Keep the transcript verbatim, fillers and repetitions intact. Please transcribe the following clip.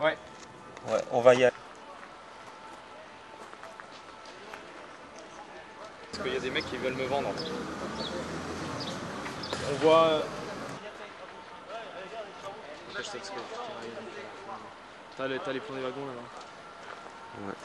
Ouais. Ouais, on va y aller. Parce qu'il y a des mecs qui veulent me vendre. On voit... T'as les, les plans des wagons là-bas. Ouais.